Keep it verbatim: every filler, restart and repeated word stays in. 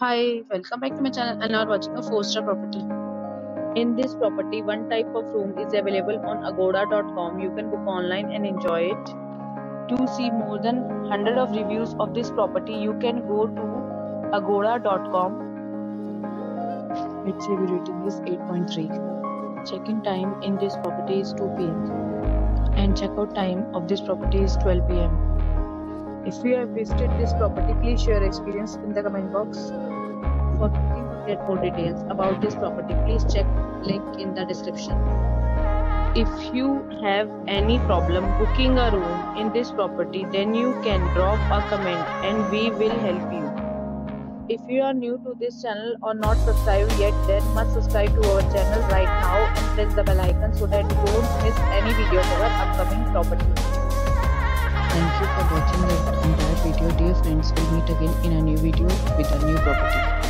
Hi, welcome back to my channel and are watching a four star property. In this property, one type of room is available on Agoda dot com. You can book online and enjoy it. To see more than one hundred of reviews of this property, you can go to Agoda dot com. Its review rating is eight point three. Check-in time in this property is two p m and check-out time of this property is twelve p m If you have visited this property, please share your experience in the comment box. For get more details about this property, please check link in the description. If you have any problem booking a room in this property, then you can drop a comment and we will help you. If you are new to this channel or not subscribed yet, then must subscribe to our channel right now and press the bell icon so that you don't miss any video of our upcoming property. Thank you for watching the entire video. Dear friends, we'll meet again in a new video with a new property.